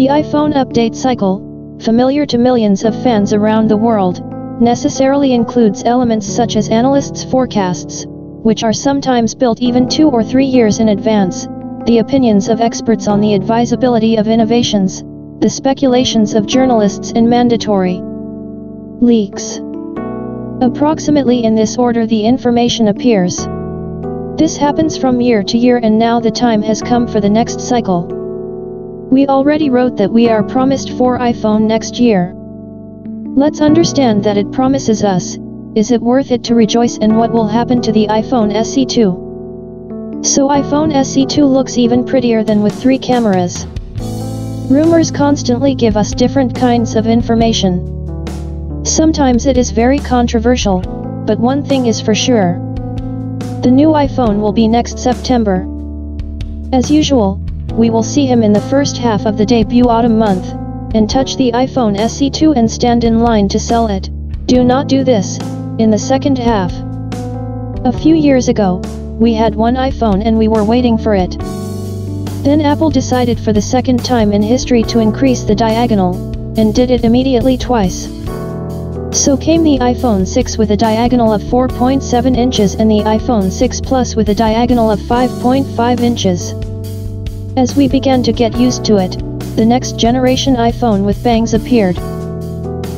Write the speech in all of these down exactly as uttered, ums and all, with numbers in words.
The iPhone update cycle, familiar to millions of fans around the world, necessarily includes elements such as analysts' forecasts, which are sometimes built even two or three years in advance, the opinions of experts on the advisability of innovations, the speculations of journalists, and mandatory leaks. Approximately in this order the information appears. This happens from year to year, and now the time has come for the next cycle. We already wrote that we are promised for iPhone next year. Let's understand that it promises us. Is it worth it to rejoice, and what will happen to the iPhone S E two? So iPhone S E two looks even prettier than with three cameras. Rumors constantly give us different kinds of information. Sometimes it is very controversial, but one thing is for sure. The new iPhone will be next September. As usual, we will see him in the first half of the debut autumn month, and touch the iPhone S E two and stand in line to sell it. Do not do this in the second half. A few years ago, we had one iPhone and we were waiting for it. Then Apple decided for the second time in history to increase the diagonal, and did it immediately twice. So came the iPhone six with a diagonal of four point seven inches and the iPhone six Plus with a diagonal of five point five inches. As we began to get used to it, the next generation iPhone with bangs appeared.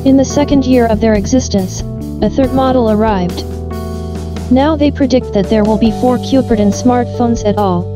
In the second year of their existence, a third model arrived. Now they predict that there will be four Cupertino smartphones at all.